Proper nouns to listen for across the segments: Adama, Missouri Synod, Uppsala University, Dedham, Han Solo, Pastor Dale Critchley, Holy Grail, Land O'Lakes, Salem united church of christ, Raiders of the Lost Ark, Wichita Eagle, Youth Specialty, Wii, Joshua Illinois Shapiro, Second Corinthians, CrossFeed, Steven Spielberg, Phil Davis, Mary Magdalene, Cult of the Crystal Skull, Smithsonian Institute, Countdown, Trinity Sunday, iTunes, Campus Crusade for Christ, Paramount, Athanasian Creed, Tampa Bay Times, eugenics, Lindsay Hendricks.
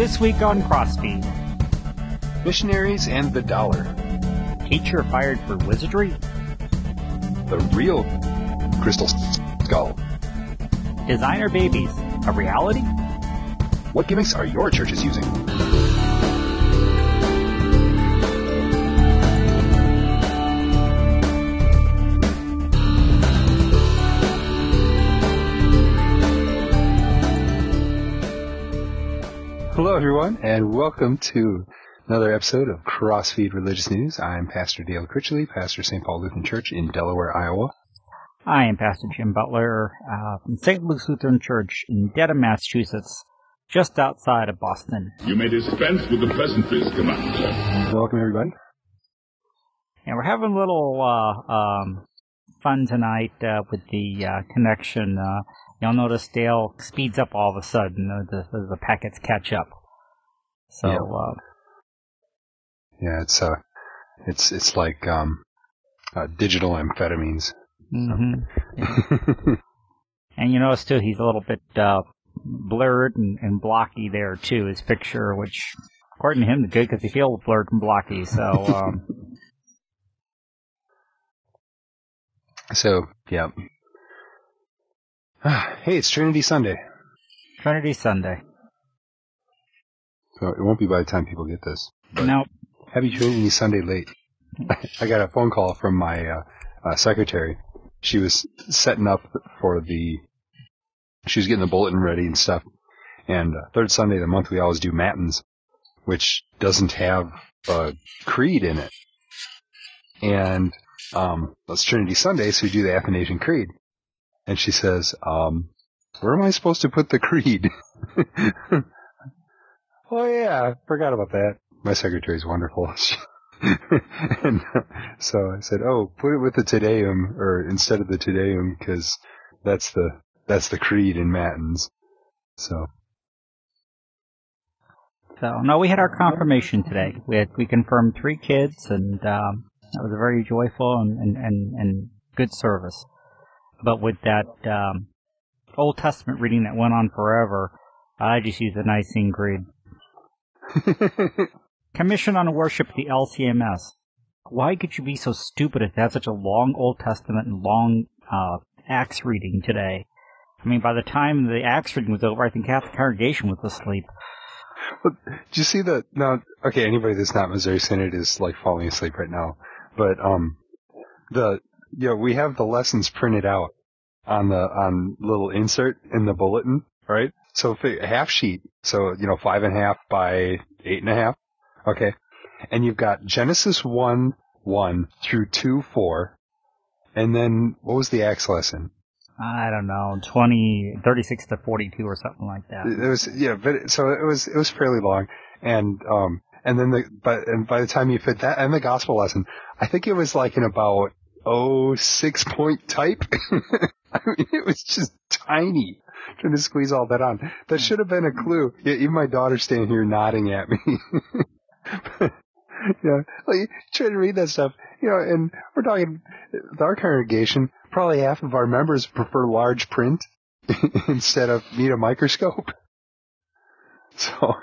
This week on Crossfeed: missionaries and the dollar, teacher fired for wizardry, the real crystal skull, designer babies, a reality? What gimmicks are your churches using? Hello, everyone, and welcome to another episode of Crossfeed Religious News. I'm Pastor Dale Critchley, pastor of St. Paul Lutheran Church in Delaware, Iowa. I am Pastor Jim Butler from St. Luke's Lutheran Church in Dedham, Massachusetts, just outside of Boston. You may dispense with the pleasantries, Commander. Welcome, everybody. And we're having a little fun tonight with the connection. You'll notice Dale speeds up all of a sudden as the packets catch up. So, yeah, it's like digital amphetamines. Mm-hmm. And you notice too, he's a little bit blurred and blocky there too. His picture, which according to him, is good because he feels blurred and blocky. So, yeah. Hey, it's Trinity Sunday. Trinity Sunday. So it won't be by the time people get this. Nope. Happy Trinity Sunday late. I got a phone call from my secretary. She was setting up for the... She was getting the bulletin ready and stuff. And third Sunday of the month, we always do Matins, which doesn't have a creed in it. And it's Trinity Sunday, so we do the Athanasian Creed. And she says, where am I supposed to put the creed? Oh, yeah, I forgot about that. My secretary's wonderful. And so I said, oh, put it with the Te Deum, or instead of the Te Deum, because that's the creed in Matins. So no, we had our confirmation today. We confirmed 3 kids, and it was a very joyful and good service. But with that Old Testament reading that went on forever, I just used the Nicene Creed. Commission on Worship, the LCMS. Why could you be so stupid if that's such a long Old Testament and long Acts reading today? I mean, by the time the Acts reading was over, I think half the congregation was asleep. Well, do you see that? Now, okay, anybody that's not Missouri Synod is like falling asleep right now. But we have the lessons printed out on little insert in the bulletin, right? So half sheet, so 5.5 by 8.5, okay. And you've got Genesis 1:1 through 2:4, and then what was the Acts lesson? I don't know, 36 to 42 or something like that. It was it was fairly long, and then by the time you fit that and the gospel lesson, I think it was like in about 6-point type. I mean, it was just tiny. Trying to squeeze all that on. That should have been a clue. Yeah, even my daughter's standing here nodding at me. But, like trying to read that stuff. And we're talking with our congregation. Probably half of our members prefer large print instead of need a microscope. So,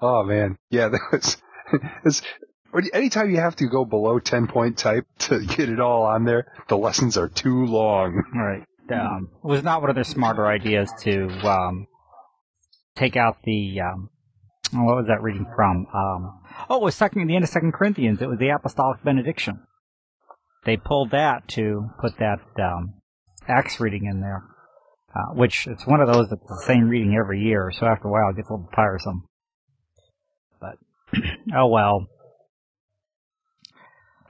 oh man, yeah, that was. Anytime you have to go below 10-point type to get it all on there, the lessons are too long. Right. It was not one of their smarter ideas to take out the... what was that reading from? It was the end of Second Corinthians. It was the Apostolic Benediction. They pulled that to put that Acts reading in there, which it's one of those that's the same reading every year, so after a while it gets a little tiresome. But, oh well.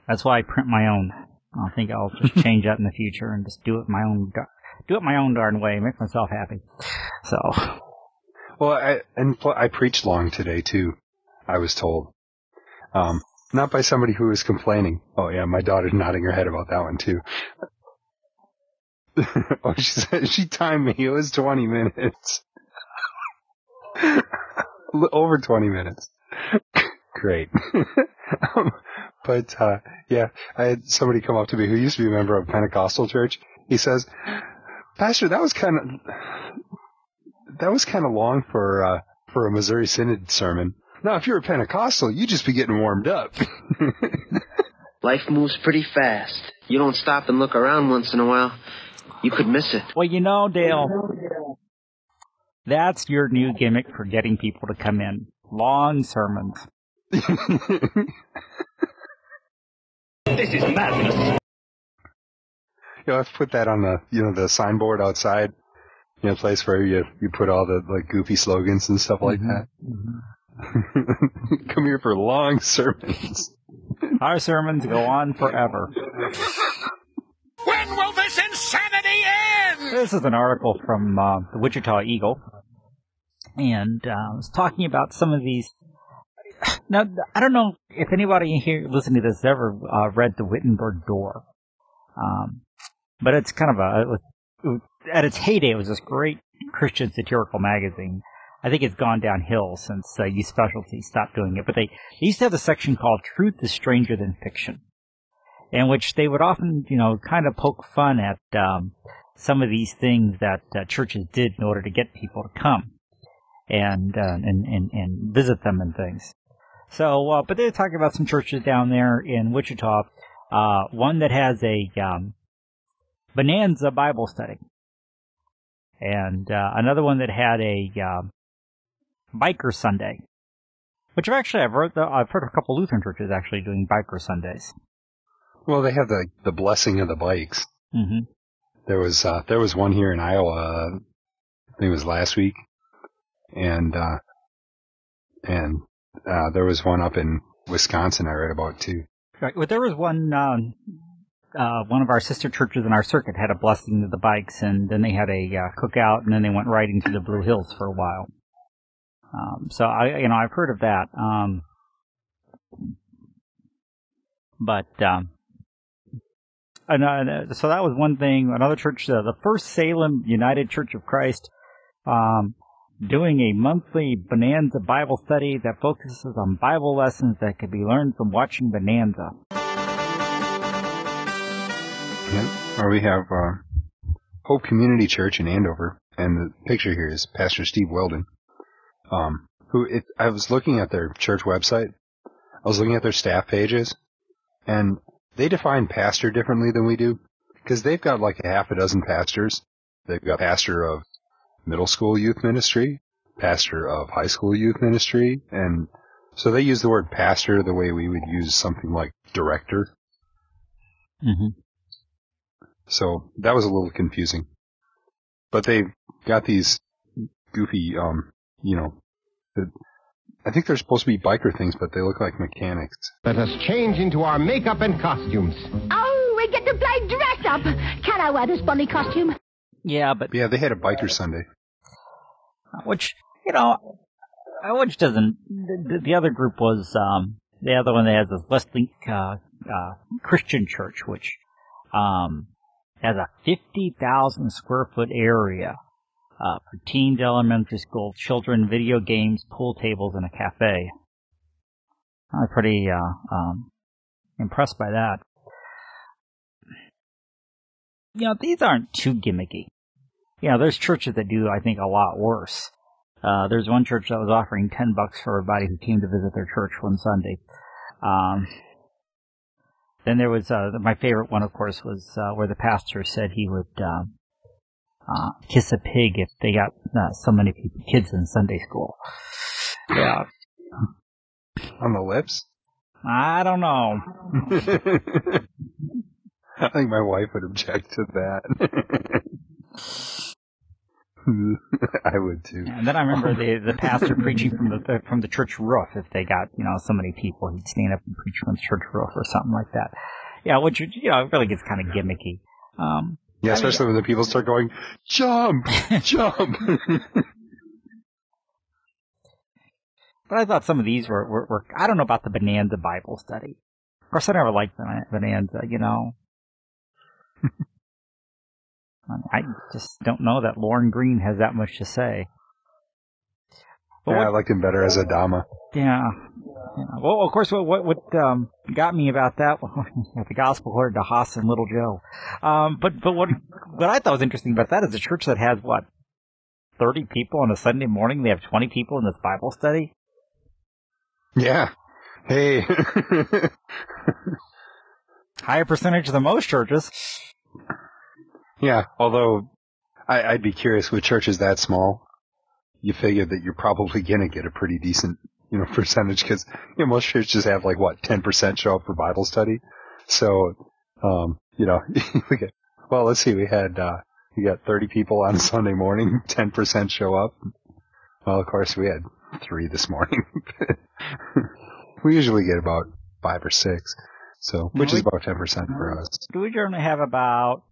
That's why I print my own. I think I'll just change that in the future and just do it my own darn way, make myself happy. So, well, I preached long today too. I was told, not by somebody who was complaining. Oh yeah, my daughter's nodding her head about that one too. Oh, she said she timed me. It was 20 minutes, over 20 minutes. Great. But, I had somebody come up to me who used to be a member of a Pentecostal church. He says, Pastor, that was kind of long for a Missouri Synod sermon. Now, if you're a Pentecostal, you'd just be getting warmed up. Life moves pretty fast. You don't stop and look around once in a while. You could miss it. Well, you know, Dale, that's your new gimmick for getting people to come in. Long sermons. This is madness. You'll have to put that on the, you know, the signboard outside, you know, place where you put all the, like, goofy slogans and stuff like that. Mm-hmm. Come here for long sermons. Our sermons go on forever. When will this insanity end? This is an article from the Wichita Eagle, and I was talking about some of these. Now, I don't know if anybody here listening to this has ever read the Wittenberg Door. But it's kind of at its heyday, it was this great Christian satirical magazine. I think it's gone downhill since Youth Specialty stopped doing it. But they used to have a section called Truth is Stranger Than Fiction, in which they would often, you know, kind of poke fun at some of these things that churches did in order to get people to come and visit them and things. So, but they were talking about some churches down there in Wichita. One that has a Bonanza Bible study, and another one that had a Biker Sunday, which I've heard a couple Lutheran churches actually doing Biker Sundays. Well, they have the blessing of the bikes. Mm-hmm. There was one here in Iowa. I think it was last week, and there was one up in Wisconsin I read about too. Right. Well, there was one of our sister churches in our circuit had a blessing of the bikes, and then they had a cookout, and then they went riding through the Blue Hills for a while. So I've heard of that. So that was one thing. Another church, the First Salem United Church of Christ, doing a monthly Bonanza Bible study that focuses on Bible lessons that could be learned from watching Bonanza. Yeah, well, we have Hope Community Church in Andover, and the picture here is Pastor Steve Weldon, I was looking at their church website, I was looking at their staff pages, and they define pastor differently than we do, because they've got like a half a dozen pastors. They've got pastor of middle school youth ministry, pastor of high school youth ministry, and so they use the word pastor the way we would use something like director. Mm-hmm. So that was a little confusing. But they've got these goofy, I think they're supposed to be biker things, but they look like mechanics. Let us change into our makeup and costumes. Oh, we get to play dress up. Can I wear this bunny costume? Yeah, but... Yeah, they had a Biker Sunday. Which, which doesn't... The other group was... the other one that has this Westlink Christian Church, which has a 50,000-square-foot area for teens, elementary school, children, video games, pool tables, and a cafe. I'm pretty impressed by that. You know, these aren't too gimmicky. You know, there's churches that do, I think, a lot worse. There's one church that was offering $10 for everybody who came to visit their church one Sunday. Then there was, my favorite one, of course, was where the pastor said he would kiss a pig if they got so many kids in Sunday school. Yeah. On the lips? I don't know. I think my wife would object to that. I would too. And then I remember the pastor preaching from the church roof. If they got so many people, he'd stand up and preach from the church roof or something like that. Yeah, which it really gets kind of gimmicky. Yeah, especially when the people start going, jump, jump. But I thought some of these were I don't know about the Bonanza Bible study. Of course, I never liked Bonanza. I just don't know that Lauren Green has that much to say. But I liked him better as Adama. Yeah. Well, of course, what got me about that was the gospel according to Haas and Little Joe. But what I thought was interesting about that is a church that has, what, 30 people on a Sunday morning, they have 20 people in this Bible study? Yeah. Hey. Higher percentage than most churches. Yeah, although I'd be curious, with churches that small, you figure that you're probably going to get a pretty decent, you know, percentage, because, you know, most churches have like, what, 10% show up for Bible study? So, you know, well, let's see, we got 30 people on Sunday morning, 10% show up. Well, of course, we had 3 this morning. We usually get about 5 or 6, so which is about 10% for us. We generally have about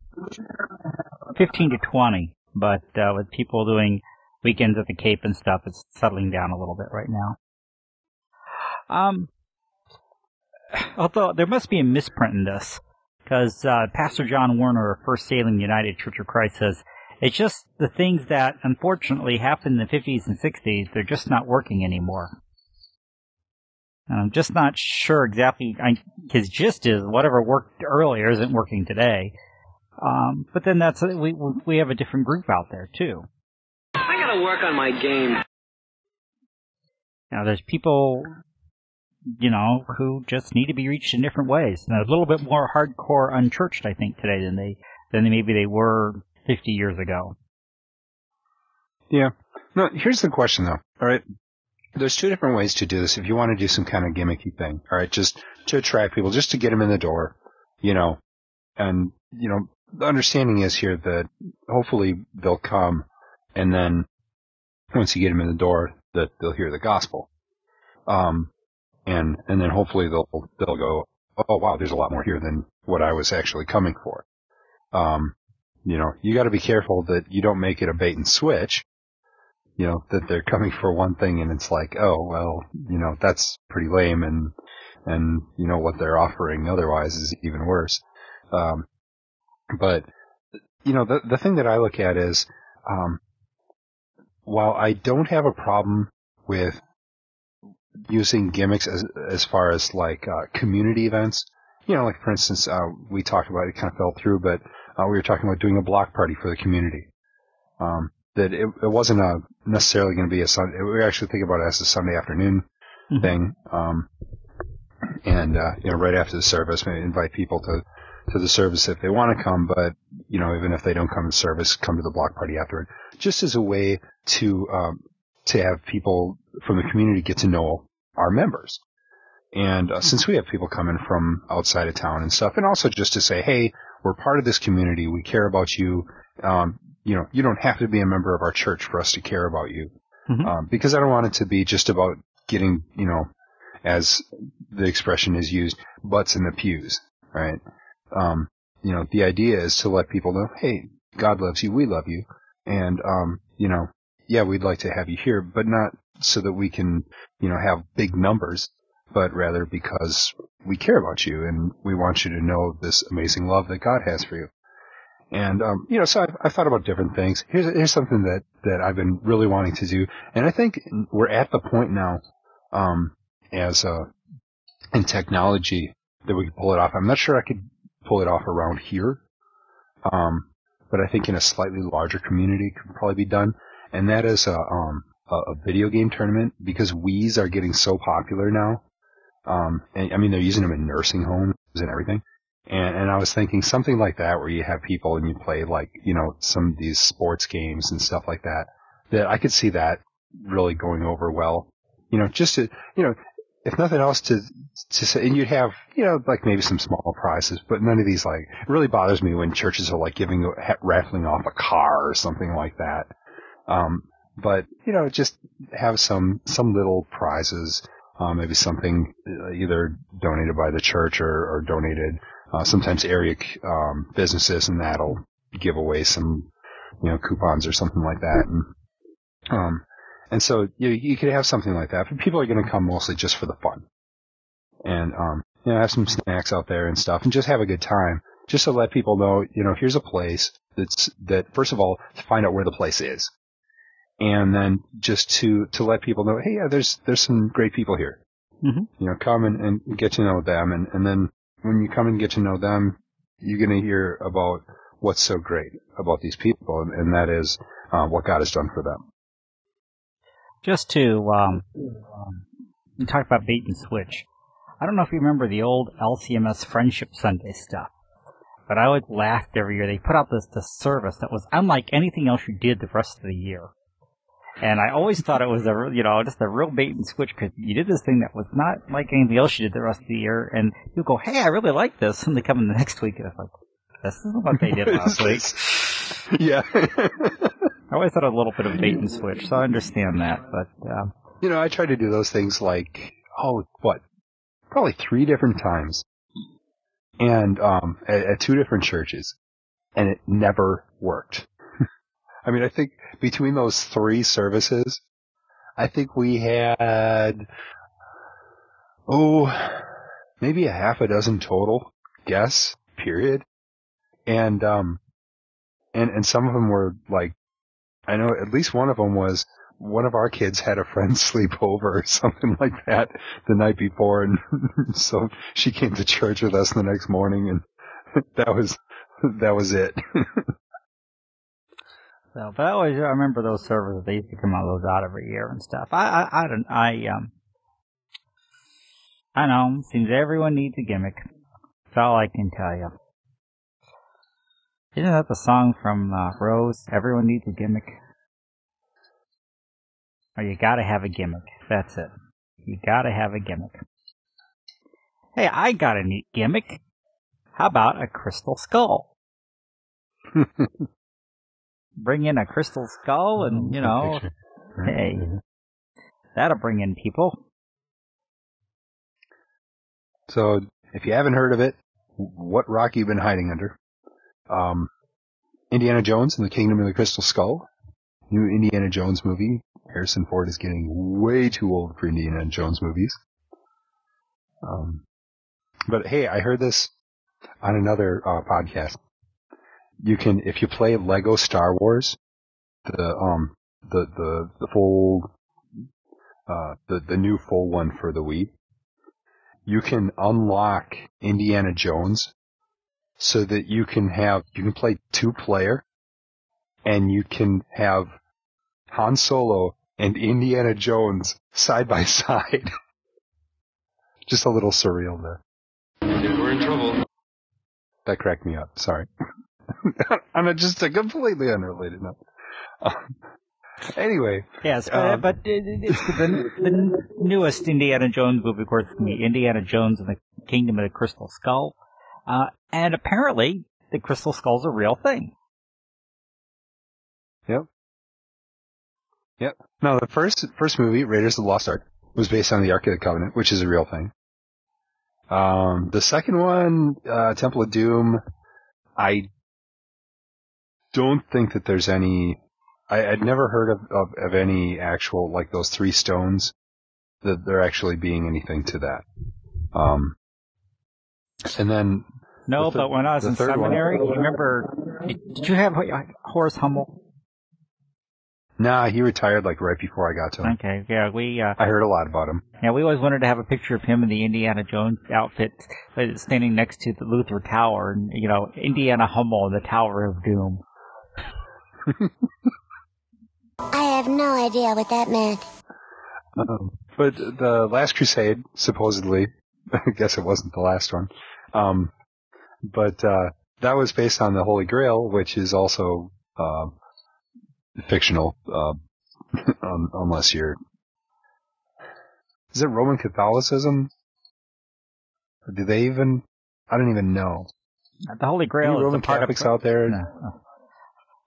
15 to 20, but with people doing weekends at the Cape and stuff, it's settling down a little bit right now. Although there must be a misprint in this, because Pastor John Warner of First Salem United Church of Christ says, it's just the things that unfortunately happened in the 50s and 60s, they're just not working anymore. And I'm just not sure exactly, his gist is whatever worked earlier isn't working today. But then that's we have a different group out there, too. I gotta work on my game. Now, there's people, you know, who just need to be reached in different ways. And they're a little bit more hardcore unchurched, I think, today than maybe they were 50 years ago. Yeah. No, here's the question, though, all right? There's 2 different ways to do this. If you want to do some kind of gimmicky thing, all right, just to attract people, just to get them in the door, you know, and, you know, the understanding is here that hopefully they'll come, and then once you get them in the door, that they'll hear the gospel, and then hopefully they'll go, oh wow, there's a lot more here than what I was actually coming for. You know, you got to be careful that you don't make it a bait and switch. You know, that they're coming for one thing, and it's like, oh well, you know, that's pretty lame, and you know what they're offering otherwise is even worse. But, you know, the thing that I look at is, while I don't have a problem with using gimmicks as far as, like, community events, you know, like, for instance, we talked about, it kind of fell through, but we were talking about doing a block party for the community. That it wasn't necessarily going to be a Sunday, we were actually thinking about it as a Sunday afternoon thing, and, you know, right after the service, maybe invite people to the service if they want to come, but, you know, even if they don't come to service, come to the block party afterward, just as a way to have people from the community get to know our members. And since we have people coming from outside of town and stuff, and also just to say, hey, we're part of this community, we care about you, you know, you don't have to be a member of our church for us to care about you. Because I don't want it to be just about getting, you know, as the expression is used, butts in the pews, right? You know, the idea is to let people know, hey, God loves you, we love you, and, you know, yeah, we'd like to have you here, but not so that we can, you know, have big numbers, but rather because we care about you and we want you to know this amazing love that God has for you. And, you know, so I've thought about different things. Here's something that I've been really wanting to do, and I think we're at the point now, as, in technology that we can pull it off. I'm not sure I could pull it off around here, but I think in a slightly larger community it could probably be done, and that is a video game tournament, because Wiis are getting so popular now, and I mean they're using them in nursing homes and everything, and I was thinking something like that where you have people and you play, like, you know, some of these sports games and stuff like that I could see that really going over well, you know, just to, you know, if nothing else to say, and you'd have, you know, like maybe some small prizes, but none of these, like, it really bothers me when churches are like raffling off a car or something like that. But, you know, just have some little prizes, maybe something either donated by the church or donated, sometimes area, businesses, and that'll give away some, you know, coupons or something like that. And so you could have something like that, but people are going to come mostly just for the fun, and you know, have some snacks out there and stuff, and just have a good time, just to let people know, you know, here's a place that first of all, to find out where the place is, and then just to let people know, hey, yeah, there's some great people here, you know, come and get to know them, and then when you come and get to know them, you're going to hear about what's so great about these people, and that is what God has done for them. Just to talk about bait and switch, I don't know if you remember the old LCMS Friendship Sunday stuff, but I always laughed every year. They put out this service that was unlike anything else you did the rest of the year. And I always thought it was just a real bait and switch, because you did this thing that was not like anything else you did the rest of the year, and you go, "Hey, I really like this," and they come in the next week and it's like, "This isn't what they did last week." Yeah, I always thought it was a little bit of bait and switch, so I understand that. But I tried to do those things probably 3 different times, and at 2 different churches, and it never worked. I mean, I think between those 3 services, I think we had, maybe a half a dozen total, guess, period. And, and some of them were like, I know at least one of them was, one of our kids had a friend sleep over or something like that the night before, and so she came to church with us the next morning, and that was it. So, but I remember those services. They used to come out of those out every year and stuff. I don't know. Seems everyone needs a gimmick. That's all I can tell you. Isn't that the song from Rose? Everyone needs a gimmick. Or you gotta have a gimmick. That's it. You gotta have a gimmick. Hey, I got a neat gimmick. How about a crystal skull? Bring in a crystal skull and, hey, that'll bring in people. So, if you haven't heard of it, what rock you've been hiding under. Indiana Jones and the Kingdom of the Crystal Skull. New Indiana Jones movie. Harrison Ford is getting way too old for Indiana Jones movies. But hey, I heard this on another podcast. You can, if you play Lego Star Wars, the new full one for the Wii, you can unlock Indiana Jones so that you can play 2-player, and you can have Han Solo and Indiana Jones side by side. Just a little surreal there. Dude, we're in trouble. That cracked me up. Sorry. I'm just a completely unrelated note. Anyway. Yes, but it's the newest Indiana Jones movie, of course, Indiana Jones and the Kingdom of the Crystal Skull. And apparently, the Crystal Skull's a real thing. Yep. Now, the first movie, Raiders of the Lost Ark, was based on the Ark of the Covenant, which is a real thing. The second one, Temple of Doom, I don't think that there's any. I'd never heard of any actual, like those 3 stones, that there actually being anything to that. And then no, but when I was in seminary, you remember? Did you have Horace Hummel? Nah, he retired like right before I got to him. Okay, yeah, we. I heard a lot about him. Yeah, we always wanted to have a picture of him in the Indiana Jones outfit, standing next to the Luther Tower, and Indiana Hummel, the Tower of Doom. I have no idea what that meant. But the Last Crusade, supposedly, I guess it wasn't the last one, but that was based on the Holy Grail, which is also fictional, unless you're... Is it Roman Catholicism? Or do they even... I don't even know. The Holy Grail is Roman Catholics out there? No.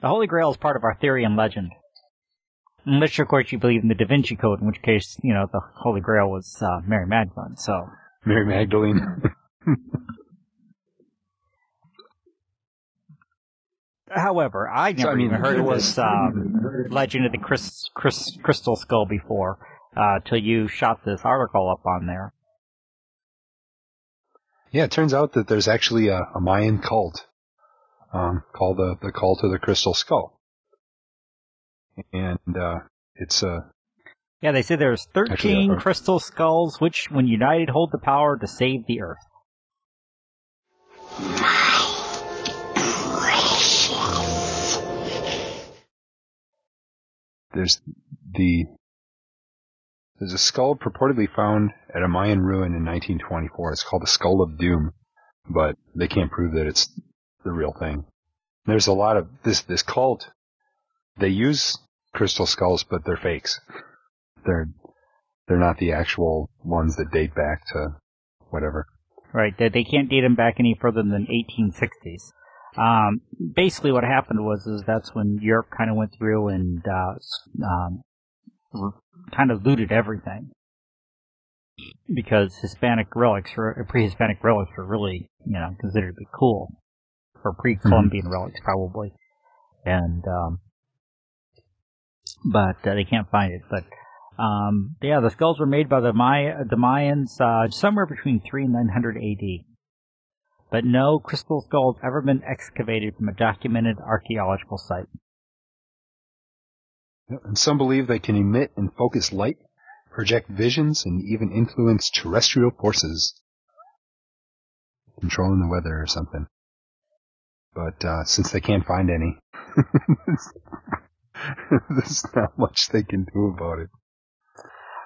The Holy Grail is part of our theory and legend. Unless, of course, you believe in the Da Vinci Code, in which case, the Holy Grail was Mary Magdalene, so... Mary Magdalene. However, I never even heard of this legend of the Crystal Skull before, till you shot this article up on there. Yeah, it turns out that there's actually a Mayan cult called the Cult of the Crystal Skull. And it's a... Yeah, they say there's 13 crystal skulls, which, when united, hold the power to save the Earth. There's a skull purportedly found at a Mayan ruin in 1924. It's called the Skull of Doom, but they can't prove that it's the real thing. There's a lot of this cult. They use crystal skulls, but they're fakes. They're not the actual ones that date back to whatever. Right, they can't date them back any further than 1860s. Basically, what happened was that's when Europe kind of went through and kind of looted everything, because pre-Hispanic relics were really, considered to be cool, or pre-Columbian relics probably, and but they can't find it, but. The skulls were made by the Mayans somewhere between 300 and 900 A.D., but no crystal skull has ever been excavated from a documented archaeological site. And some believe they can emit and focus light, project visions, and even influence terrestrial forces, controlling the weather or something. But since they can't find any, there's not much they can do about it.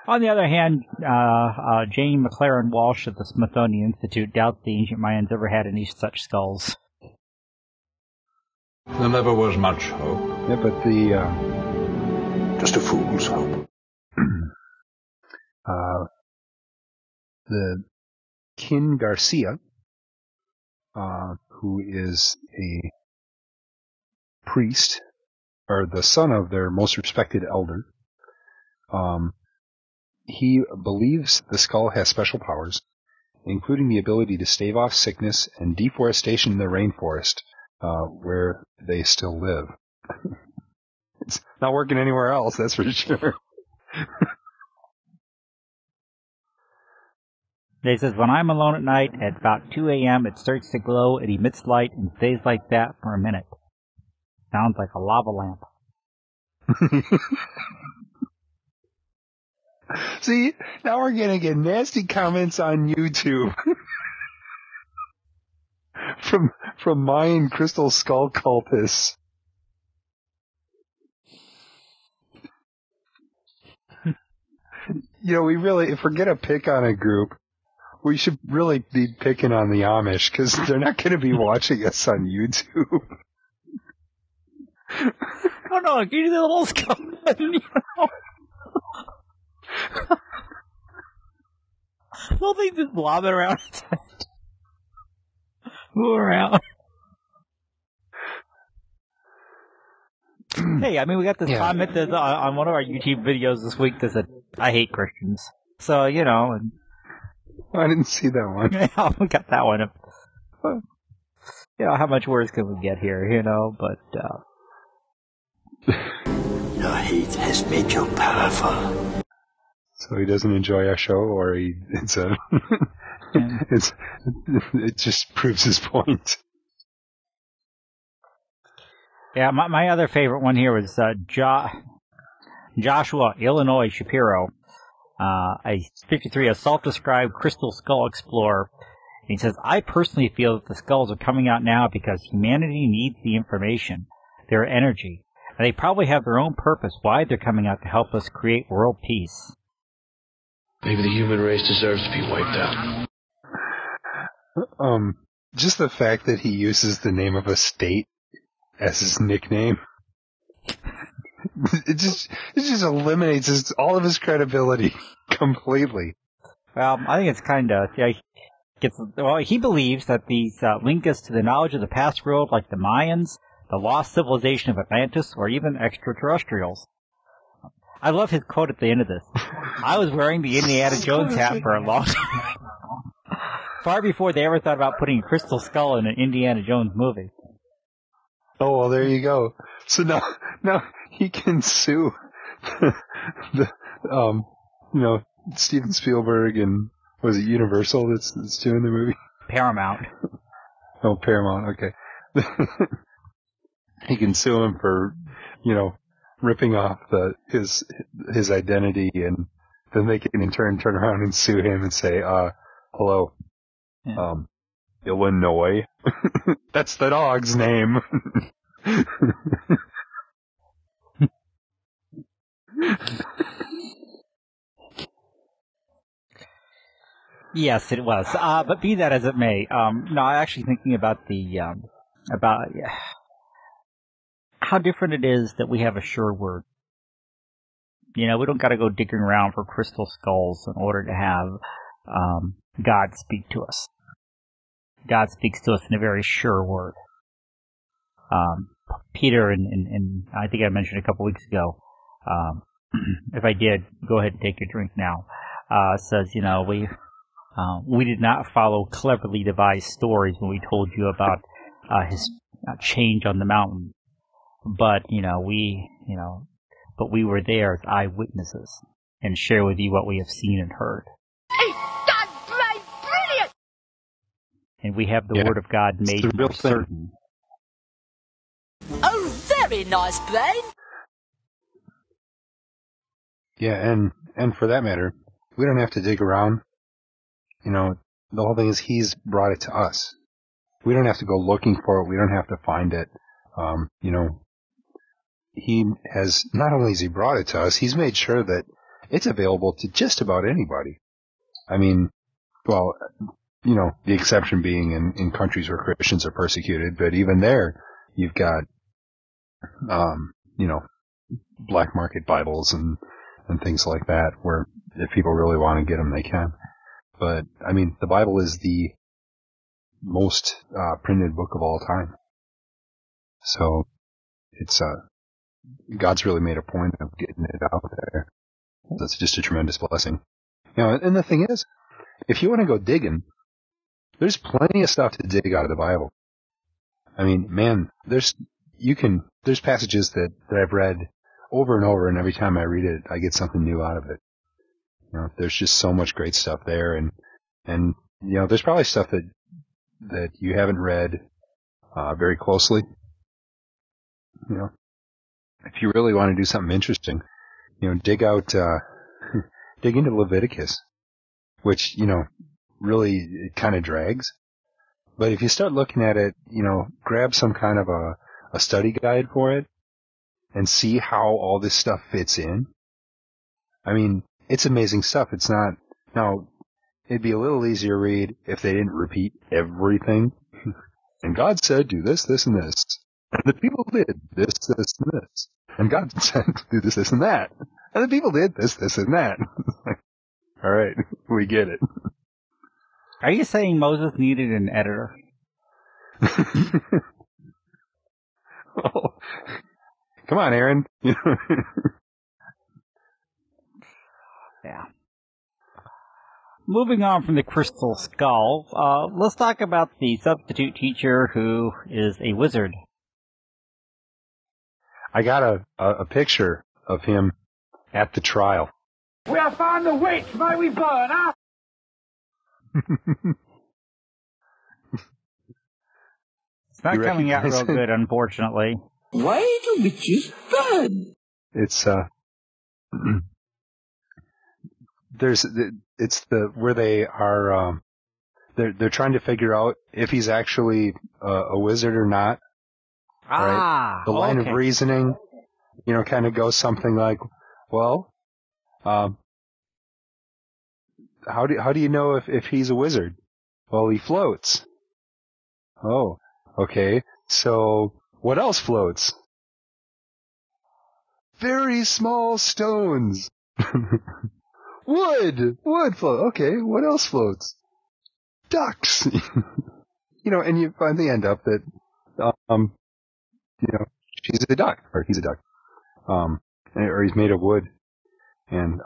On the other hand, Jane McLaren Walsh at the Smithsonian Institute doubts the ancient Mayans ever had any such skulls. There never was much hope. Yeah, but just a fool's hope. The Kin Garcia, who is a priest, or the son of their most respected elder, he believes the skull has special powers, including the ability to stave off sickness and deforestation in the rainforest, where they still live. It's not working anywhere else, that's for sure. They says, when I'm alone at night, at about 2 a.m., it starts to glow, it emits light, and stays like that for a minute. Sounds like a lava lamp. See, now we're going to get nasty comments on YouTube from Mayan crystal skull cultists. We really, if we're going to pick on a group, we should really be picking on the Amish, because they're not going to be watching us on YouTube. Oh, no, give me the little skull. Well, they just lob it around. Move around. Hey, we got this comment that, on one of our YouTube videos this week that said, I hate Christians. So, And... I didn't see that one. Yeah, we got that one. How much worse could we get here, But, Your hate has made you powerful. So he doesn't enjoy our show, or it just proves his point. Yeah, my other favorite one here was Joshua Illinois Shapiro, a 53, a self-described crystal skull explorer. And he says, I personally feel that the skulls are coming out now because humanity needs the information, their energy, and they probably have their own purpose why they're coming out to help us create world peace. Maybe the human race deserves to be wiped out. Just the fact that he uses the name of a state as his nickname, it just eliminates all of his credibility completely. Well, I think it's kind of he believes that these link us to the knowledge of the past world, like the Mayans, the lost civilization of Atlantis, or even extraterrestrials. I love his quote at the end of this. I was wearing the Indiana Jones hat for a long time. Far before they ever thought about putting a crystal skull in an Indiana Jones movie. Oh, well, there you go. So now he can sue the Steven Spielberg and, was it Universal that's doing the movie? Paramount. Oh, Paramount, okay. He can sue him for, ripping off his identity, and then they can in turn turn around and sue him and say, hello, Illinois. That's the dog's name. Yes, it was. But be that as it may, no, I'm actually thinking about the how different it is that we have a sure word. You know, we don't got to go digging around for crystal skulls in order to have God speak to us. God speaks to us in a very sure word. Peter, and I think I mentioned a couple weeks ago, if I did, go ahead and take your drink now, says, you know, we did not follow cleverly devised stories when we told you about his change on the mountain. But, we were there as eyewitnesses and share with you what we have seen and heard. And we have the Word of God made more certain. Oh, very nice, Blaine. Yeah, and for that matter, we don't have to dig around. You know, the whole thing is He's brought it to us. We don't have to go looking for it. We don't have to find it. He has, not only has He brought it to us, He's made sure that it's available to just about anybody. I mean, well, you know, the exception being in countries where Christians are persecuted, but even there, you've got, black market Bibles and things like that, where if people really want to get them, they can. But, I mean, the Bible is the most printed book of all time. So, it's, God's really made a point of getting it out there. That's just a tremendous blessing. You know, and the thing is, if you want to go digging, there's plenty of stuff to dig out of the Bible. I mean, man, there's passages that I've read over and over, and every time I read it, I get something new out of it. You know, there's just so much great stuff there, and you know, there's probably stuff that you haven't read very closely. You know, if you really want to do something interesting, you know, dig into Leviticus, which, you know, really it kind of drags. But if you start looking at it, you know, grab some kind of a study guide for it and see how all this stuff fits in. I mean, it's amazing stuff. It's not... Now, it'd be a little easier to read if they didn't repeat everything. And God said, do this, this, and this. And the people did this, this, and this. And God said, do this, this, and that. And the people did this, this, and that. All right, we get it. Are you saying Moses needed an editor? Oh, come on, Aaron. Yeah. Moving on from the crystal skull, let's talk about the substitute teacher who is a wizard. I got a picture of him at the trial. We'll find the witch, may we burn up! It's not coming out real good, unfortunately. Why do witches burn? It's, where they are, they're trying to figure out if he's actually a wizard or not. Right? The line of reasoning, you know, kind of goes something like, well, how do you know if he's a wizard? Well, he floats. Oh, okay. So what else floats? Very small stones. Wood float. Okay, what else floats? Ducks. You know, and you finally end up that, she's a duck, or he's a duck, or he's made of wood, and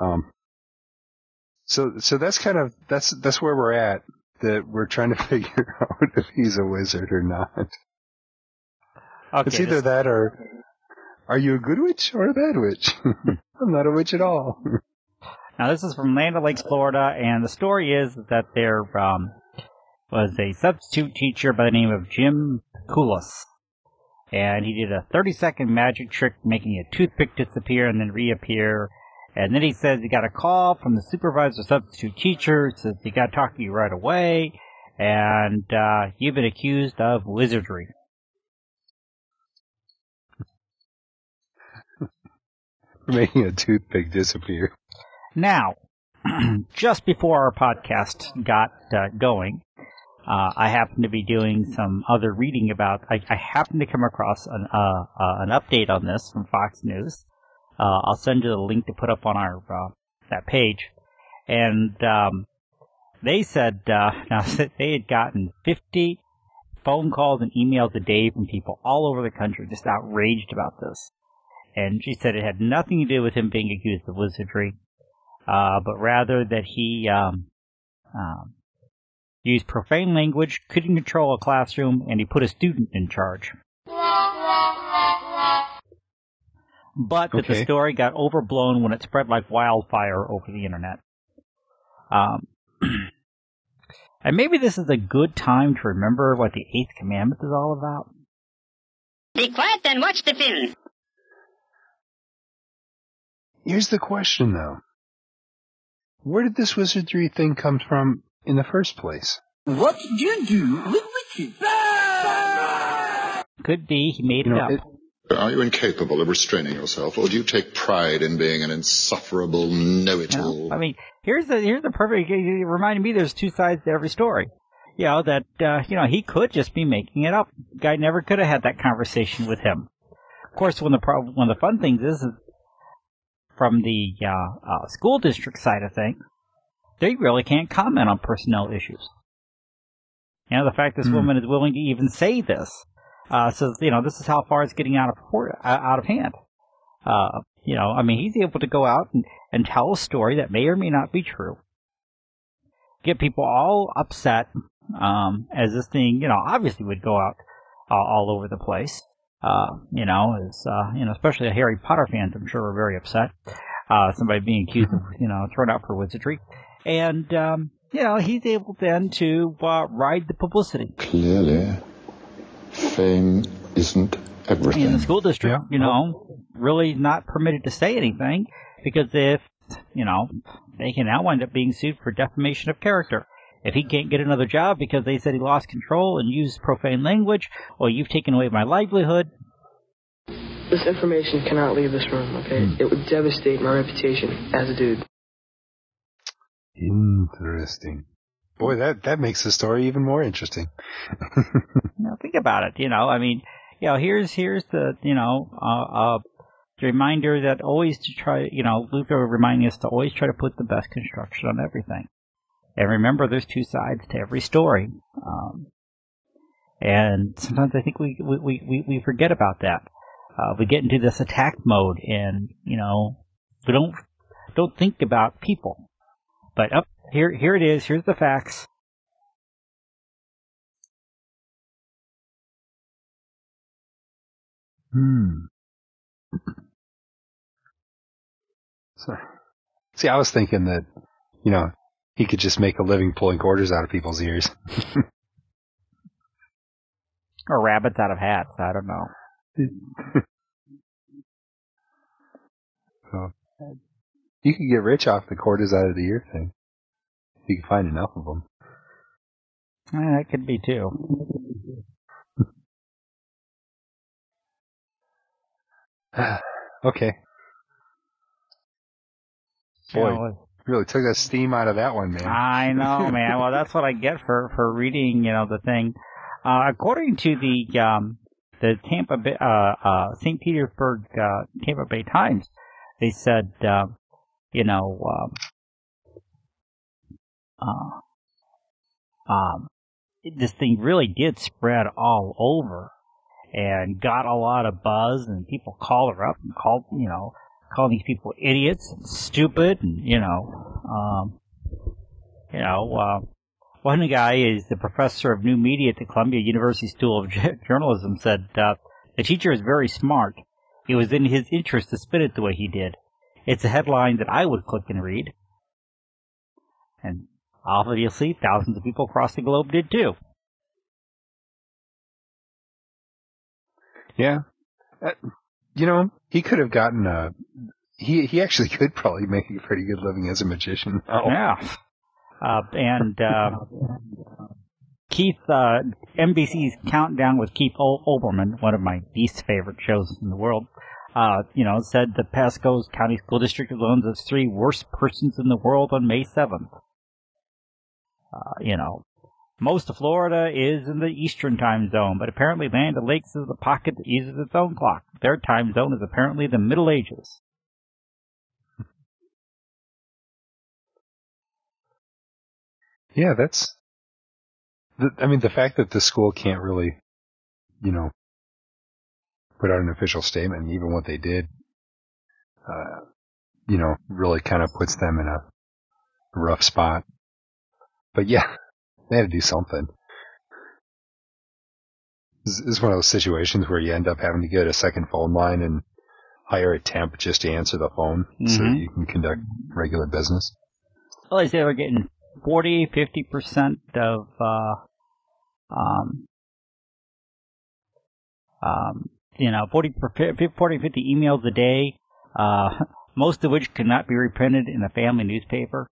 so that's kind of that's where we're at. That we're trying to figure out if he's a wizard or not. Okay, it's either that or, are you a good witch or a bad witch? I'm not a witch at all. Now, this is from Land O'Lakes, Florida, and the story is that there was a substitute teacher by the name of Jim Koulas, and he did a 30-second magic trick, making a toothpick disappear and then reappear, and then he says he got a call from the supervisor substitute teacher, says he got to talk to you right away, and you've been accused of wizardry. for making a toothpick disappear. Now, just before our podcast got going, I happened to be doing some other reading about, I happened to come across an update on this from Fox News. I'll send you the link to put up on our that page. And they said now they had gotten 50 phone calls and emails a day from people all over the country just outraged about this. And she said it had nothing to do with him being accused of wizardry, but rather that he used profane language, couldn't control a classroom, and he put a student in charge. But that the story got overblown when it spread like wildfire over the internet. And maybe this is a good time to remember what the Eighth Commandment is all about. Be quiet and watch the film. Here's the question, though. Where did this wizardry thing come from in the first place? What did you do with witches? Could be he made it up. Are you incapable of restraining yourself, or do you take pride in being an insufferable know-it-all? No, I mean, here's the perfect. It reminded me there's two sides to every story. You know that he could just be making it up. The guy never could have had that conversation with him. Of course, one of the fun things is from the school district side of things, they really can't comment on personnel issues. You know, the fact this woman is willing to even say this. So, this is how far it's getting out of hand. He's able to go out and tell a story that may or may not be true. Get people all upset, as this thing, obviously would go out all over the place. Especially the Harry Potter fans, I'm sure, were very upset. Somebody being accused of, thrown out for wizardry. And, he's able then to ride the publicity. Clearly. Fame isn't everything. In the school district, really not permitted to say anything because if, they can now wind up being sued for defamation of character. If he can't get another job because they said he lost control and used profane language, or you've taken away my livelihood. This information cannot leave this room, okay? It would devastate my reputation as a dude. Interesting. Boy, that makes the story even more interesting. Now, think about it. Here's the reminder that always to try. Luther reminding us to always try to put the best construction on everything, and remember, there's two sides to every story. And sometimes I think we forget about that. We get into this attack mode, and we don't think about people. But up here it is. Here's the facts. So, see, I was thinking that, he could just make a living pulling quarters out of people's ears. Or rabbits out of hats. I don't know. So, you could get rich off the quarters out of the ear thing. If you can find enough of them. That could be too. Okay. Boy, really took that steam out of that one, man. I know, man. Well, that's what I get for reading, the thing. According to the Tampa Bay, St. Petersburg, Tampa Bay Times, they said, this thing really did spread all over and got a lot of buzz, and people called her up and called these people idiots and stupid, and one guy is the professor of new media at the Columbia University School of Journalism said, the teacher is very smart. It was in his interest to spin it the way he did. It's a headline that I would click and read. And obviously, thousands of people across the globe did too. Yeah. He could have gotten he actually could probably make a pretty good living as a magician. Oh. Yeah. Keith, NBC's Countdown with Keith Olbermann, one of my least favorite shows in the world, said the Pasco County School District is one of the three worst persons in the world on May 7th. Most of Florida is in the eastern time zone, but apparently Land O'Lakes is the pocket that uses its own clock. Their time zone is apparently the Middle Ages. Yeah, the fact that the school can't really, put out an official statement, even what they did, really kind of puts them in a rough spot. But yeah, they had to do something. It's one of those situations where you end up having to get a second phone line and hire a temp just to answer the phone so that you can conduct regular business. Well, they say they're getting 50% of you know, 40 to 50 emails a day, most of which could not be reprinted in a family newspaper.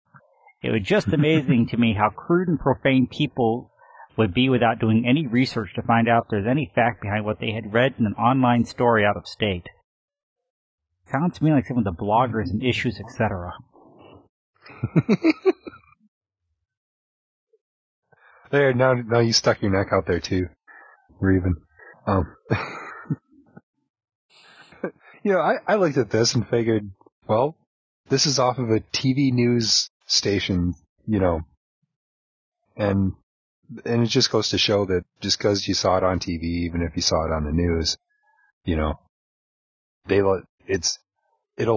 It was just amazing to me how crude and profane people would be without doing any research to find out if there's any fact behind what they had read in an online story out of state. Sounds to me like some of the bloggers and issues, etc. There, now you stuck your neck out there too. We're even. I looked at this and figured, well, this is off of a TV news station, and it just goes to show that just because you saw it on TV, even if you saw it on the news, it'll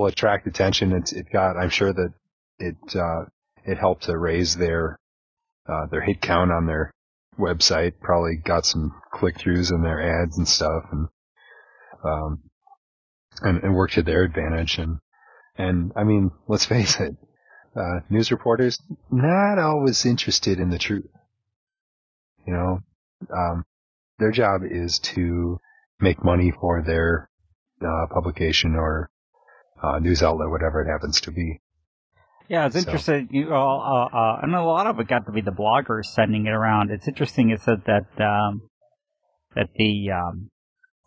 attract attention. I'm sure that it helped to raise their hit count on their website, probably got some click-throughs in their ads and stuff, and worked to their advantage. And I mean, let's face it, news reporters not always interested in the truth. Their job is to make money for their publication or news outlet, whatever it happens to be. Yeah, it's interesting. And a lot of it got to be the bloggers sending it around. It's interesting. It said that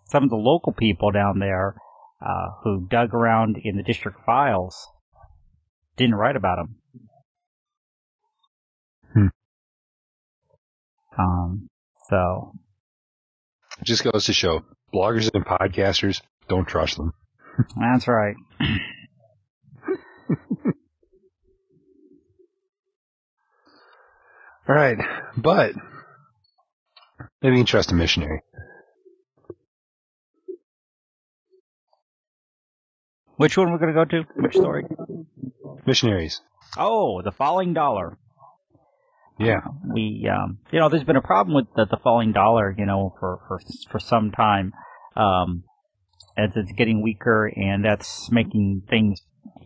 some of the local people down there who dug around in the district files didn't write about them. So it just goes to show bloggers and podcasters, don't trust them. That's right. All right, but maybe you can trust a missionary. Which one we're going to go to? Which story? Missionaries. Oh, the falling dollar. Yeah. There's been a problem with the falling dollar, for some time. As it's getting weaker, and that's making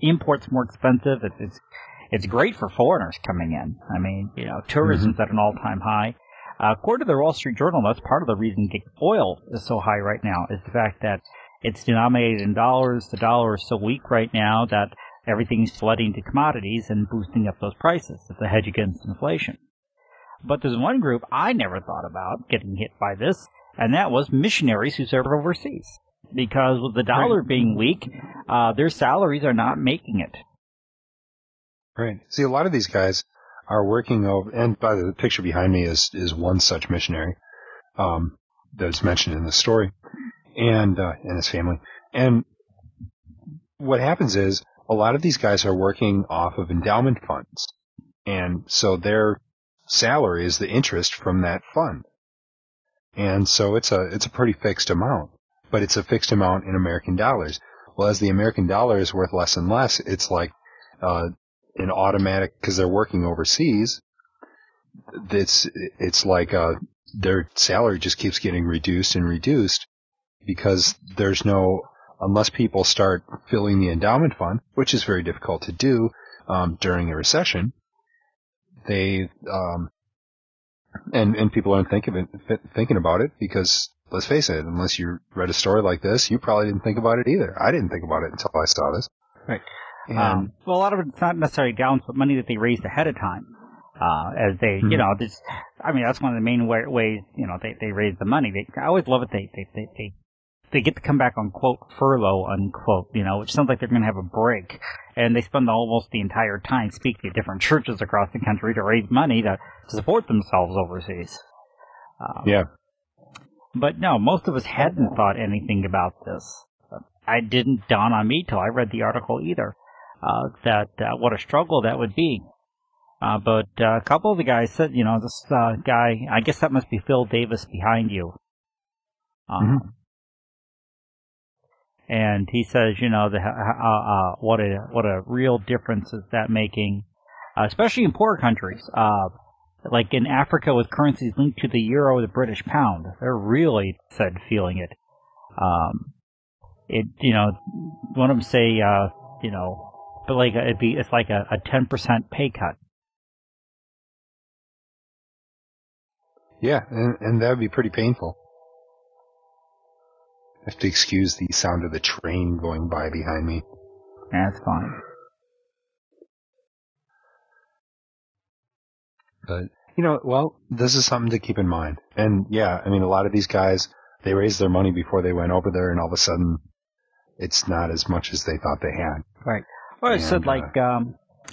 imports more expensive. It's great for foreigners coming in. I mean, tourism's at an all-time high. According to the Wall Street Journal, that's part of the reason oil is so high right now, is the fact that it's denominated in dollars. The dollar is so weak right now that everything's flooding to commodities and boosting up those prices. It's a hedge against inflation. But there's one group I never thought about getting hit by this, and that was missionaries who serve overseas. Because with the dollar being weak, their salaries are not making it. Right. See, a lot of these guys are working over, and by the picture behind me is one such missionary that's mentioned in the story, and his family. And what happens is a lot of these guys are working off of endowment funds, and so their salary is the interest from that fund, and so it's a pretty fixed amount, but it's a fixed amount in American dollars. Well, as the American dollar is worth less and less, it's like an automatic, because they're working overseas, it's like their salary just keeps getting reduced and reduced, because there's no, unless people start filling the endowment fund, which is very difficult to do during a recession, they and people aren't thinking about it, because let's face it, unless you read a story like this, you probably didn't think about it either. I didn't think about it until I saw this. Right. Well, a lot of it's not necessarily gallons, but money that they raised ahead of time. That's one of the main ways they raise the money. I always love it. They they get to come back on, quote, furlough, unquote, you know, which sounds like they're going to have a break. And they spend almost the entire time speaking to different churches across the country to raise money to support themselves overseas. Yeah. But no, most of us hadn't thought anything about this. It didn't dawn on me till I read the article either, that what a struggle that would be. But a couple of the guys said, you know, this guy, I guess that must be Phil Davis behind you. And he says, you know, what a real difference is that making, especially in poorer countries, like in Africa with currencies linked to the euro or the British pound. They're really feeling it. It, you know, one of them say, you know, but like it's like a 10% pay cut. Yeah, and that would be pretty painful. I have to excuse the sound of the train going by behind me. That's fine. But, you know, well, this is something to keep in mind. And, yeah, I mean, a lot of these guys, they raised their money before they went over there, and all of a sudden it's not as much as they thought they had. Right. Well, it said, like,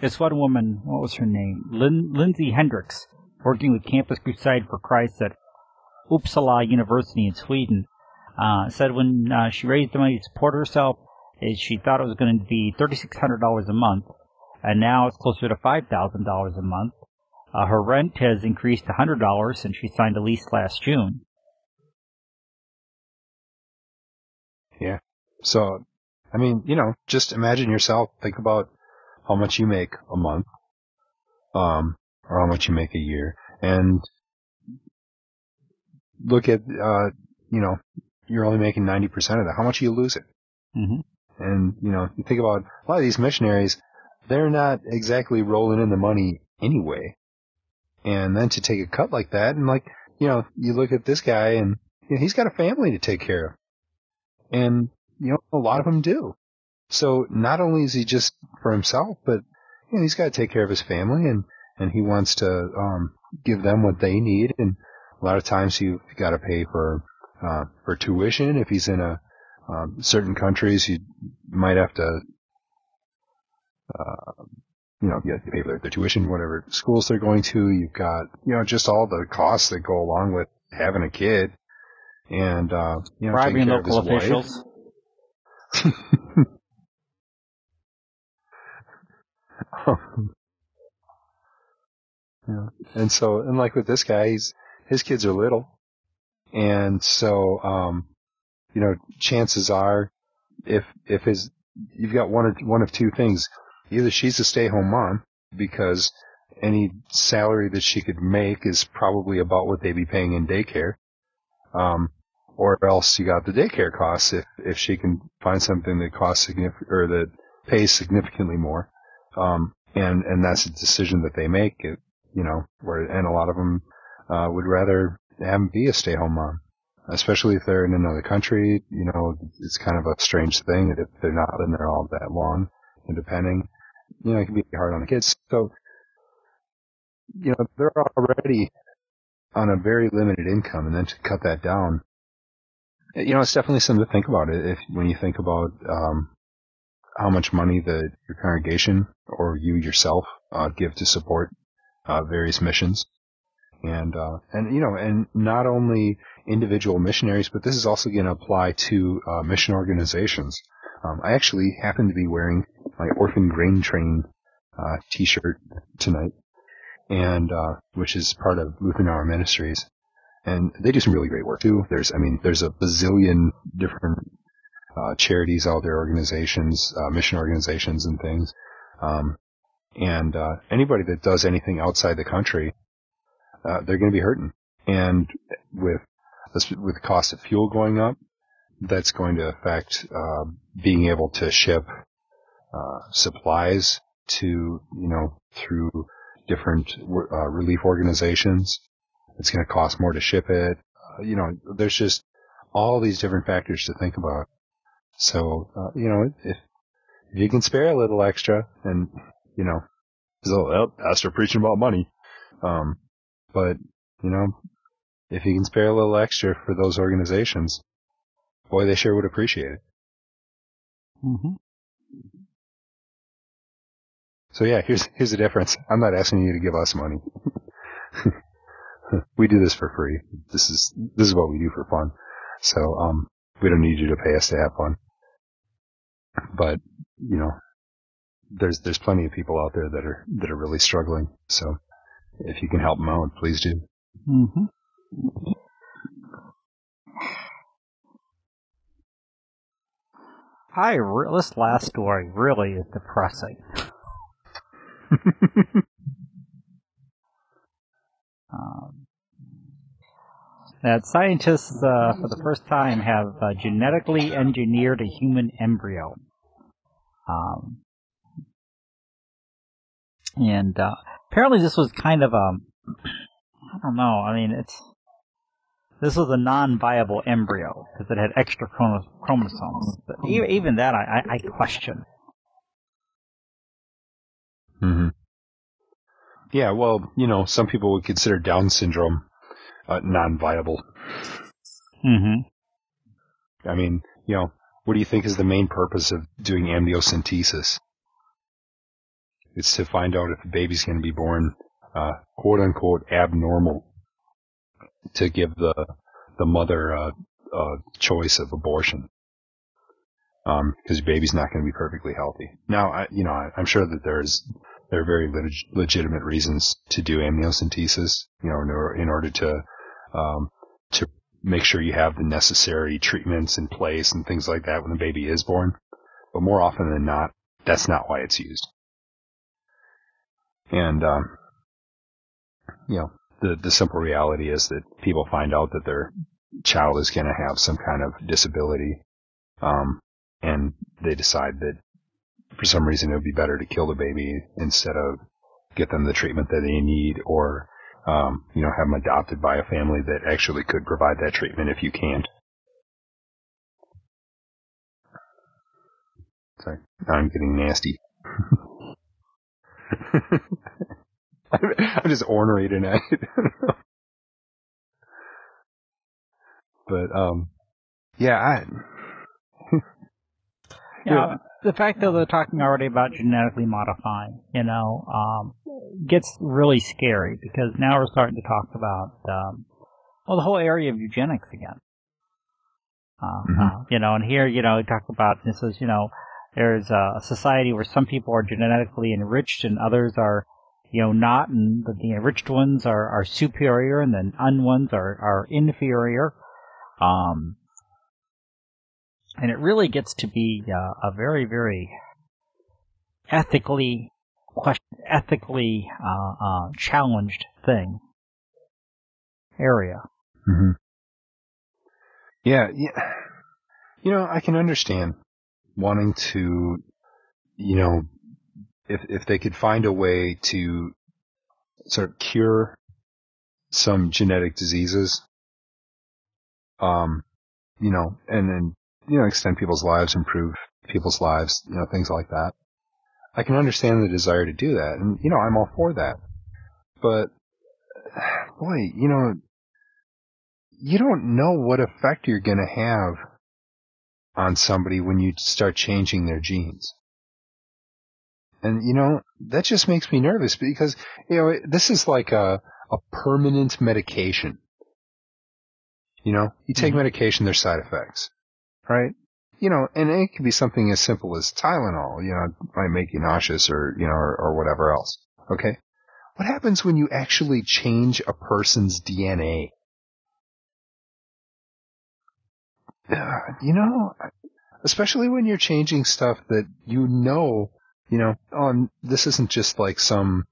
this one woman, what was her name? Lindsay Hendricks, working with Campus Crusade for Christ at Uppsala University in Sweden, said when she raised the money to support herself, she thought it was going to be $3,600 a month, and now it's closer to $5,000 a month. Her rent has increased to $100 since she signed a lease last June. Yeah. So, I mean, you know, just imagine yourself. Think about how much you make a month, or how much you make a year, and look at, you know, you're only making 90% of that. How much are you losing? Mm-hmm. And, you know, you think about a lot of these missionaries, they're not exactly rolling in the money anyway. And then to take a cut like that, and, like, you know, you look at this guy, and, you know, he's got a family to take care of. And, you know, a lot of them do. So not only is he just for himself, but, you know, he's got to take care of his family, and he wants to give them what they need. And a lot of times you've got to pay for tuition. If he's in a certain countries, you might have to, you know, you have to pay for their tuition, whatever schools they're going to. You've got, you know, just all the costs that go along with having a kid, and you know, bribing local officials. Yeah. And so, and like with this guy, his kids are little. And so, you know, chances are, if his, you've got one of two things. Either she's a stay-at-home mom, because any salary that she could make is probably about what they'd be paying in daycare, or else you got the daycare costs. If she can find something that costs or that pays significantly more, and that's a decision that they make. It, you know, where, and a lot of them would rather have them be a stay-at-home mom, especially if they're in another country. You know, it's kind of a strange thing that if they're not in there all that long, and depending, you know, it can be hard on the kids. So, you know, they're already on a very limited income, and then to cut that down, you know, it's definitely something to think about. If when you think about how much money that your congregation or you yourself give to support various missions. And you know, and not only individual missionaries, but this is also going to apply to mission organizations. I actually happen to be wearing my Orphan Grain Train T-shirt tonight, and which is part of Lutheran Hour Ministries, and they do some really great work too. There's a bazillion different charities out there, organizations, mission organizations, and things. And anybody that does anything outside the country, they're going to be hurting, and with the cost of fuel going up, that's going to affect being able to ship supplies to, you know, through different relief organizations. It's going to cost more to ship it. You know, there's just all these different factors to think about. So you know, if you can spare a little extra, and you know, well, Pastor preaching about money. But, you know, if you can spare a little extra for those organizations, Boy, they sure would appreciate it. Mm-hmm. So yeah, here's the difference. I'm not asking you to give us money. We do this for free. This is what we do for fun. So we don't need you to pay us to have fun. But you know, there's plenty of people out there that are really struggling. So if you can help them out, please do. Mm-hmm. This last story really is depressing. That scientists, for the first time, have genetically engineered a human embryo. And apparently this was kind of a... I don't know, I mean, this was a non-viable embryo, because it had extra chromosomes. But even that, I question. Mm-hmm. Yeah, well, you know, some people would consider Down syndrome non-viable. Mm-hmm. I mean, you know, what do you think is the main purpose of doing amniocentesis? It's to find out if the baby's going to be born, quote-unquote, abnormal, to give the mother a choice of abortion. Because the baby's not going to be perfectly healthy. Now, I'm sure that there are very legitimate reasons to do amniocentesis, you know, in order to make sure you have the necessary treatments in place and things like that when the baby is born. But more often than not, that's not why it's used. And, you know, the simple reality is that people find out that their child is going to have some kind of disability, and they decide that for some reason it would be better to kill the baby instead of get them the treatment that they need, or, you know, have them adopted by a family that actually could provide that treatment if you can't. Sorry, now I'm getting nasty. I'm just ornery tonight. But, yeah, yeah, the fact that they're talking already about genetically modifying, you know, gets really scary, because now we're starting to talk about, the whole area of eugenics again. Mm-hmm. You know, and here, you know, we talk about this is, you know, there's a society where some people are genetically enriched and others are, you know, not, and the enriched ones are superior, and the un-ones are inferior. And it really gets to be a very, very ethically challenged thing, area. Mm-hmm. Yeah. You know, I can understand wanting to, you know, if they could find a way to sort of cure some genetic diseases, you know, and then, you know, extend people's lives, improve people's lives, you know, things like that. I can understand the desire to do that, and, you know, I'm all for that. But, boy, you know, you don't know what effect you're going to have on somebody when you start changing their genes. And, you know, that just makes me nervous, because, you know, this is like a permanent medication. You know, you take mm-hmm. medication, there's side effects. Right? You know, and it could be something as simple as Tylenol, you know, might make you nauseous, or, you know, or whatever else. Okay? What happens when you actually change a person's DNA? You know, especially when you're changing stuff that you know, this isn't just like some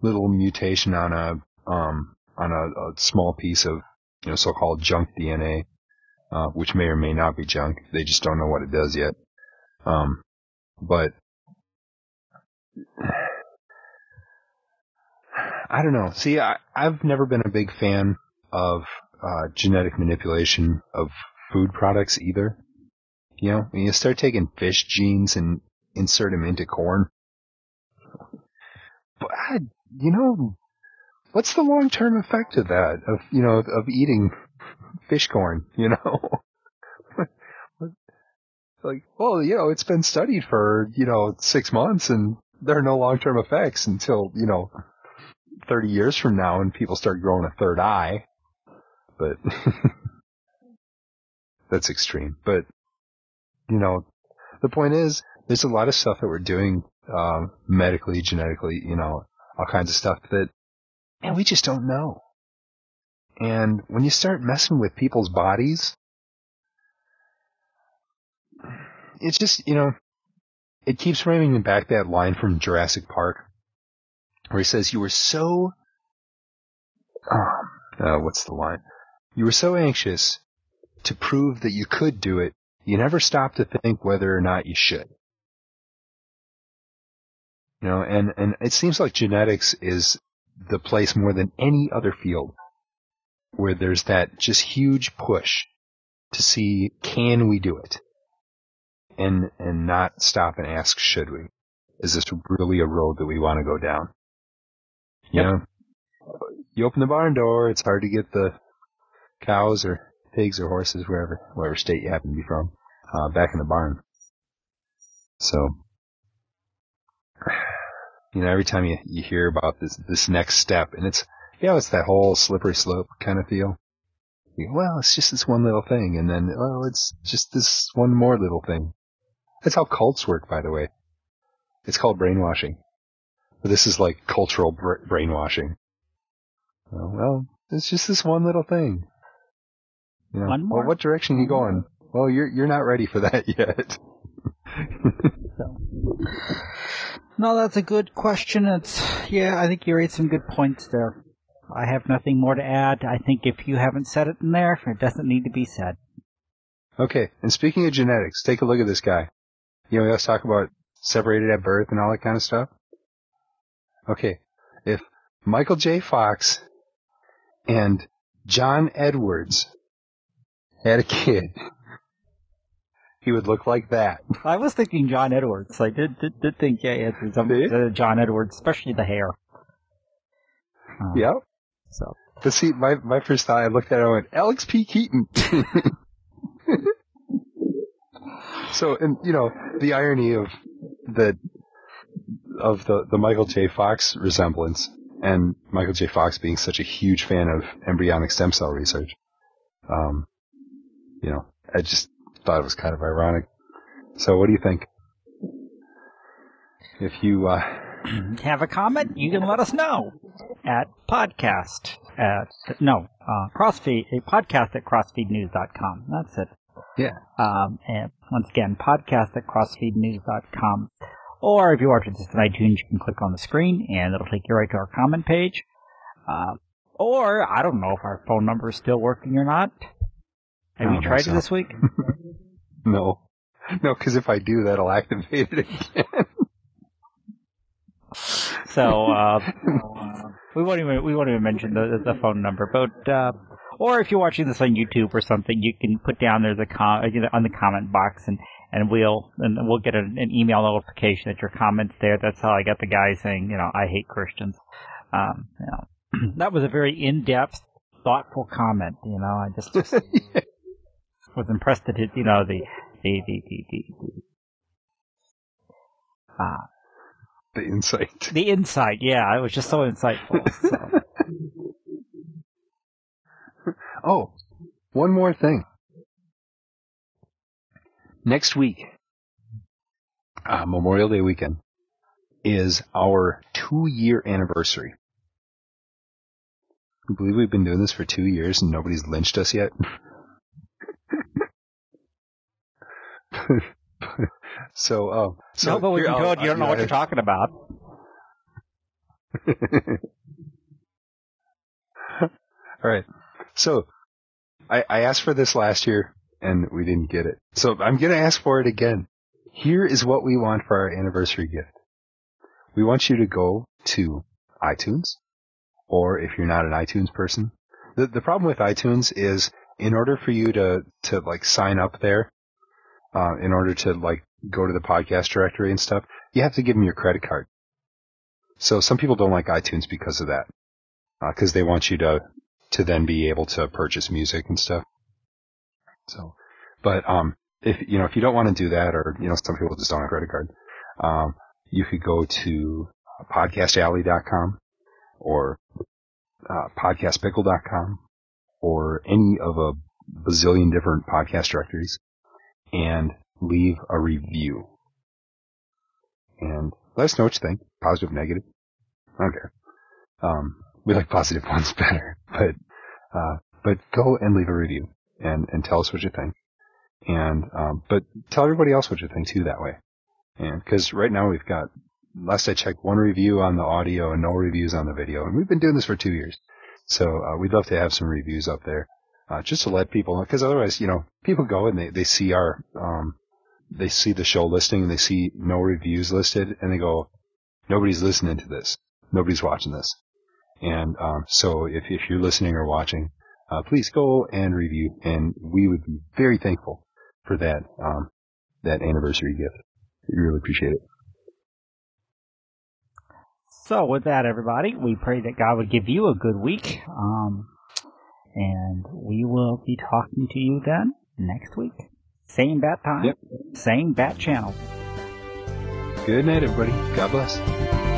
little mutation on a small piece of, you know, so-called junk DNA. Which may or may not be junk. They just don't know what it does yet. But I don't know. See, I've never been a big fan of genetic manipulation of food products either. You know, when you start taking fish genes and insert them into corn. But, you know, what's the long-term effect of that? Of eating fish corn, you know? like, well, you know, it's been studied for, 6 months and there are no long-term effects until, 30 years from now and people start growing a third eye. But that's extreme. But, the point is, there's a lot of stuff that we're doing medically, genetically, all kinds of stuff that and we just don't know. And when you start messing with people's bodies, it's just, it keeps bringing me back that line from Jurassic Park where he says, You were so anxious to prove that you could do it, you never stopped to think whether or not you should. And it seems like genetics is the place more than any other field where there's that just huge push to see, can we do it? And not stop and ask, should we? Is this really a road that we want to go down? Yep. You open the barn door, it's hard to get the cows or pigs or horses, wherever state you happen to be from, back in the barn. So, every time you hear about this next step, and it's, it's that whole slippery slope kind of feel. Well, it's just this one little thing, and then, it's just this one more little thing. That's how cults work, by the way. It's called brainwashing. But this is like cultural brainwashing. Well, it's just this one little thing. One more. Well, what direction are you going? Well, you're not ready for that yet. No, that's a good question. I think you raised some good points there. I have nothing more to add. I think if you haven't said it in there, it doesn't need to be said. Okay, and speaking of genetics, take a look at this guy. We always talk about separated at birth and all that kind of stuff. Okay, if Michael J. Fox and John Edwards had a kid, he would look like that. I was thinking John Edwards. I did think, John Edwards, especially the hair. Yep. So. But see, my first thought, I looked at it and I went, Alex P. Keaton. So, and, the irony of the Michael J. Fox resemblance, and Michael J. Fox being such a huge fan of embryonic stem cell research, I just thought it was kind of ironic. So what do you think? If you have a comment, you can let us know at podcast at crossfeednews.com. That's it. Yeah. And once again, podcast at crossfeednews.com. Or if you watch this on iTunes, you can click on the screen, and it'll take you right to our comment page. Or, I don't know if our phone number is still working or not. Have you tried it this week? No. No, because if I do, that'll activate it again. So, we won't even mention the phone number, but, or if you're watching this on YouTube or something, you can put down there on the comment box, and we'll get an email notification that your comment's there. That's how I got the guy saying, I hate Christians. That was a very in-depth, thoughtful comment. I just was impressed that it, the insight. The insight, yeah. It was just so insightful. So. Oh, one more thing. Next week, Memorial Day weekend, is our 2-year anniversary. I believe we've been doing this for 2 years and nobody's lynched us yet. So no, but when you go, you don't know what you're talking about. All right. So I asked for this last year and we didn't get it. So I'm going to ask for it again. Here is what we want for our anniversary gift. We want you to go to iTunes, or if you're not an iTunes person, the problem with iTunes is in order for you to like sign up there, in order to like go to the podcast directory and stuff, you have to give them your credit card. So some people don't like iTunes because of that, because they want you to then be able to purchase music and stuff. So, but if you don't want to do that, or, some people just don't have a credit card, you could go to podcastalley.com or podcastpickle.com or any of a bazillion different podcast directories and leave a review. And let us know what you think. Positive, negative. I don't care. We like positive ones better, but go and leave a review and tell us what you think. And, but tell everybody else what you think too that way. And cause right now we've got, last I checked, one review on the audio and no reviews on the video. And we've been doing this for 2 years. So, we'd love to have some reviews up there, just to let people know. Cause otherwise, people go and they see our, they see the show listing and they see no reviews listed and they go, nobody's listening to this. Nobody's watching this. And, so if you're listening or watching, please go and review, and we would be very thankful for that, that anniversary gift. We really appreciate it. So with that, everybody, we pray that God would give you a good week, and we will be talking to you then next week. Same bat time, yep. Same bat channel. Good night, everybody. God bless.